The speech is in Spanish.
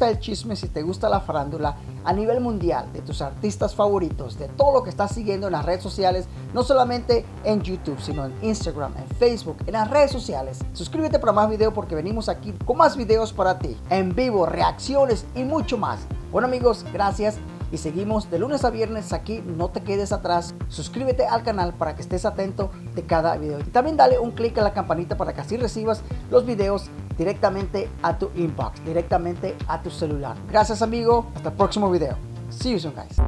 gusta el chisme, si te gusta la farándula a nivel mundial, de tus artistas favoritos, de todo lo que estás siguiendo en las redes sociales, no solamente en YouTube, sino en Instagram, en Facebook, en las redes sociales. Suscríbete para más videos porque venimos aquí con más videos para ti, en vivo, reacciones y mucho más. Bueno amigos, gracias. Y seguimos de lunes a viernes aquí, no te quedes atrás. Suscríbete al canal para que estés atento de cada video. Y también dale un clic a la campanita para que así recibas los videos directamente a tu inbox, directamente a tu celular. Gracias amigo, hasta el próximo video. See you soon guys.